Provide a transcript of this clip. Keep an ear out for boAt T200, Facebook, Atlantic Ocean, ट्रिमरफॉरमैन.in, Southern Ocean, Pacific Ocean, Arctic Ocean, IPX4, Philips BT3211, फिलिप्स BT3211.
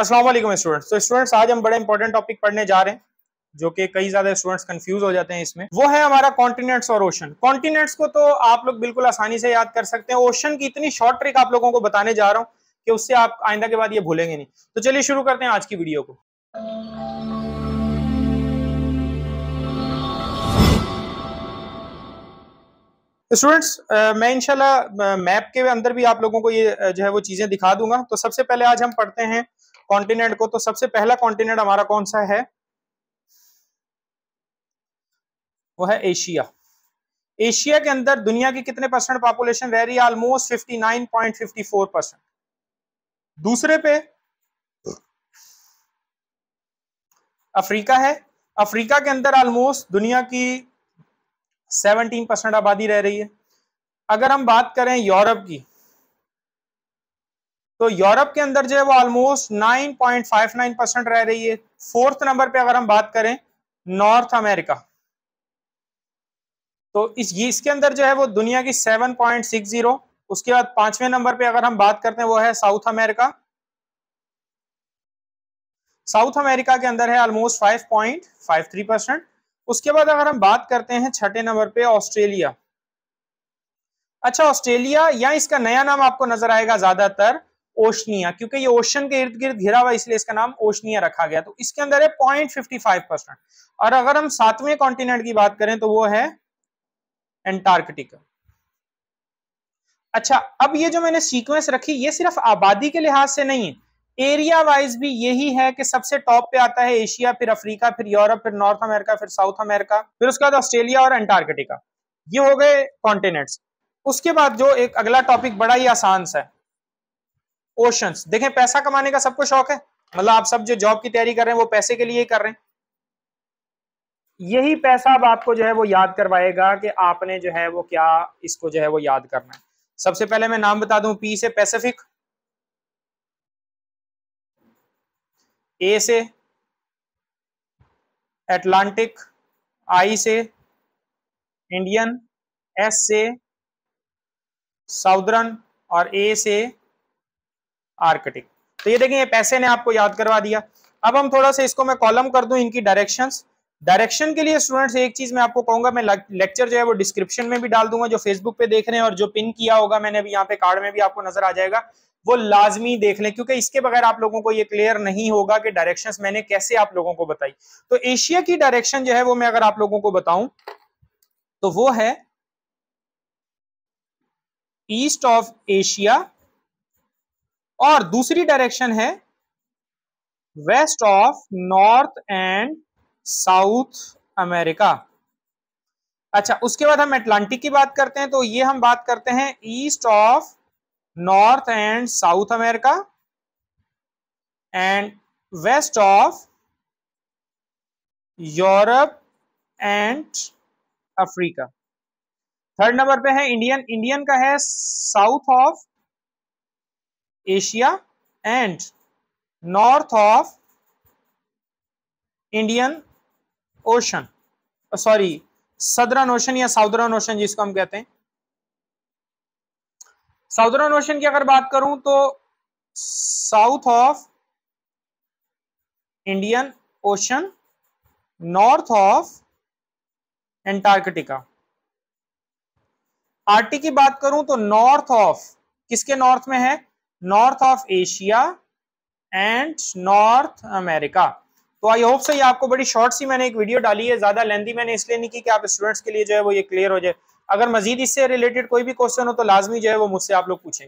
अस्सलाम वालेकुम स्टूडेंट्स। तो स्टूडेंट्स आज हम बड़े इंपॉर्टेंट टॉपिक पढ़ने जा रहे हैं जो कि कई ज्यादा स्टूडेंट्स कंफ्यूज हो जाते हैं इसमें, वो है हमारा कॉन्टिनेंट्स और ओशन। कॉन्टिनेंट्स को तो आप लोग बिल्कुल आसानी से याद कर सकते हैं, ओशन की इतनी शॉर्ट ट्रिक आप लोगों को बताने जा रहा हूँ कि उससे आप आइंदा के बाद ये भूलेंगे नहीं। तो चलिए शुरू करते हैं आज की वीडियो को। स्टूडेंट्स मैं इंशाल्लाह मैप के अंदर भी आप लोगों को ये जो है वो चीजें दिखा दूंगा। तो सबसे पहले आज हम पढ़ते हैं कॉन्टिनेंट को। तो सबसे पहला कॉन्टिनेंट हमारा कौन सा है, वो है एशिया। एशिया के अंदर दुनिया की कितने परसेंट पॉपुलेशन रह रही है? ऑलमोस्ट 59.54%। दूसरे पे अफ्रीका है। अफ्रीका के अंदर ऑलमोस्ट दुनिया की 17% आबादी रह रही है। अगर हम बात करें यूरोप की, तो यूरोप के अंदर जो है वो ऑलमोस्ट 9.59% रह रही है। फोर्थ नंबर पे अगर हम बात करें नॉर्थ अमेरिका, तो इसके अंदर जो है वो दुनिया की 7.60। उसके बाद पांचवें नंबर पे अगर हम बात करते हैं वो है साउथ अमेरिका। साउथ अमेरिका के अंदर है ऑलमोस्ट 5.53%। उसके बाद अगर हम बात करते हैं छठे नंबर पे ऑस्ट्रेलिया। अच्छा, ऑस्ट्रेलिया या इसका नया नाम आपको नजर आएगा ज्यादातर ओशनिया, क्योंकि ये ओशन के इर्द गिर्द घिरा हुआ इसलिए इसका नाम ओशनिया रखा गया। तो इसके अंदर है 0.55%। और अगर हम सातवें कॉन्टिनेंट की बात करें तो वो है एंटार्क्टिका। अच्छा, अब ये जो मैंने सीक्वेंस रखी ये सिर्फ आबादी के लिहाज से नहीं है, एरिया वाइज भी यही है कि सबसे टॉप पे आता है एशिया, फिर अफ्रीका, फिर यूरोप, फिर नॉर्थ अमेरिका, फिर साउथ अमेरिका, फिर उसके बाद ऑस्ट्रेलिया और एंटार्क्टिका। ये हो गए कॉन्टिनेंट्स। उसके बाद जो एक अगला टॉपिक बड़ा ही आसान सा है, ओशंस। देखें, पैसा कमाने का सबको शौक है, मतलब आप सब जो जॉब की तैयारी कर रहे हैं वो पैसे के लिए ही कर रहे हैं। यही पैसा अब आपको जो है वो याद करवाएगा कि आपने जो है वो क्या इसको जो है वो याद करना है। सबसे पहले मैं नाम बता दूं, पी से पैसिफिक, ए से एटलांटिक, आई से इंडियन, एस से साउदर्न और ए से आर्कटिक। तो ये देखिए, ये पैसे ने आपको याद करवा दिया। अब हम थोड़ा सा इसको मैं कॉलम कर दूं, इनकी डायरेक्शंस। डायरेक्शन के लिए स्टूडेंट्स एक चीज मैं आपको कहूंगा, मैं लेक्चर जो है वो डिस्क्रिप्शन में भी डाल दूंगा, जो फेसबुक पे देख रहे हैं और जो पिन किया होगा मैंने अभी यहाँ पे कार्ड में भी आपको नजर आ जाएगा, वो लाजमी देख लें, क्योंकि इसके बगैर आप लोगों को ये क्लियर नहीं होगा कि डायरेक्शंस मैंने कैसे आप लोगों को बताई। तो एशिया की डायरेक्शन जो है वो मैं अगर आप लोगों को बताऊं तो वो है ईस्ट ऑफ एशिया, और दूसरी डायरेक्शन है west of north and south America. अच्छा, उसके बाद हम अटलांटिक की बात करते हैं, तो ये हम बात करते हैं east of north and south America and west of Europe and Africa. Third number पे है इंडियन। इंडियन का है south of Asia and north of Indian ocean, sorry southern ocean या साउदर्न ओशन जिसको हम कहते हैं। साउदर्न ओशन की अगर बात करूं तो south of Indian ocean, north of Antarctica. Arctic की बात करूं तो नॉर्थ ऑफ, किसके नॉर्थ में है? North of Asia and north America. तो आई होप सो ये आपको बड़ी शॉर्ट सी मैंने एक वीडियो डाली है, ज्यादा लेंथी मैंने इसलिए नहीं की कि आप स्टूडेंट्स के लिए जो है वो ये क्लियर हो जाए। अगर मजीद इससे रिलेटेड कोई भी क्वेश्चन हो तो लाजमी जो है वो मुझसे आप लोग पूछें।